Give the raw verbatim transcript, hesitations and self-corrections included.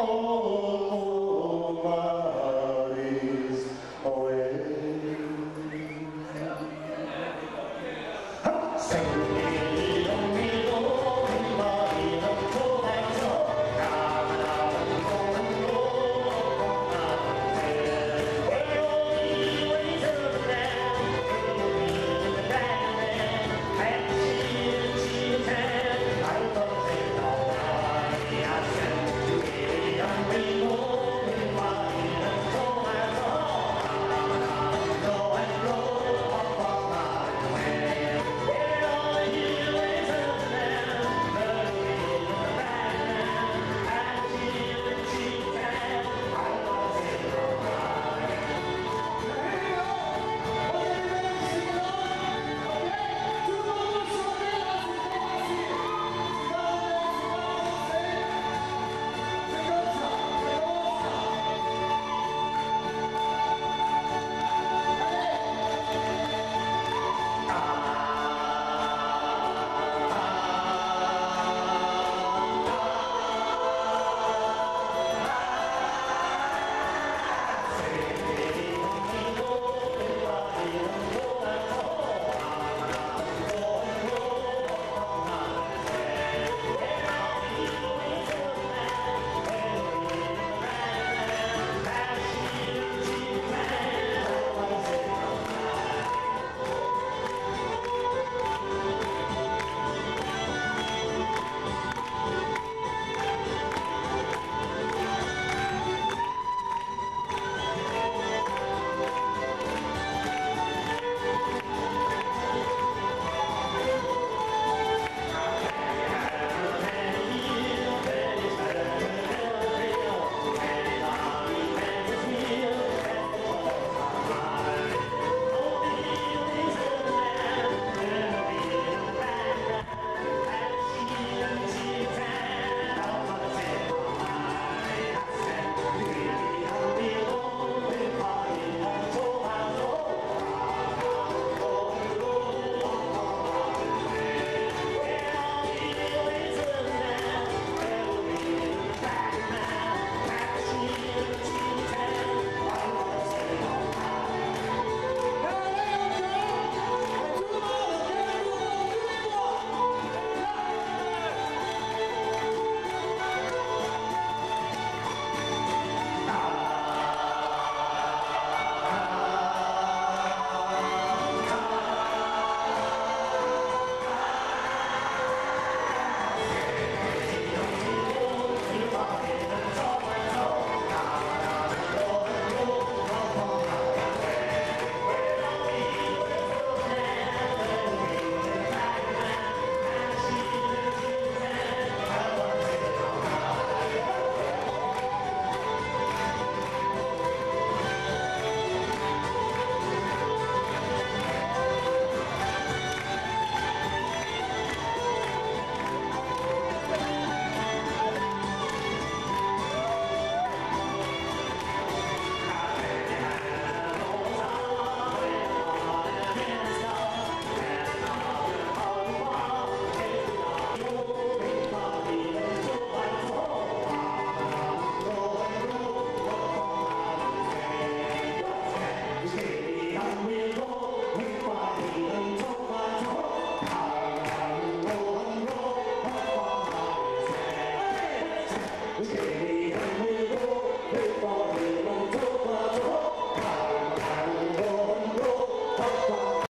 oh.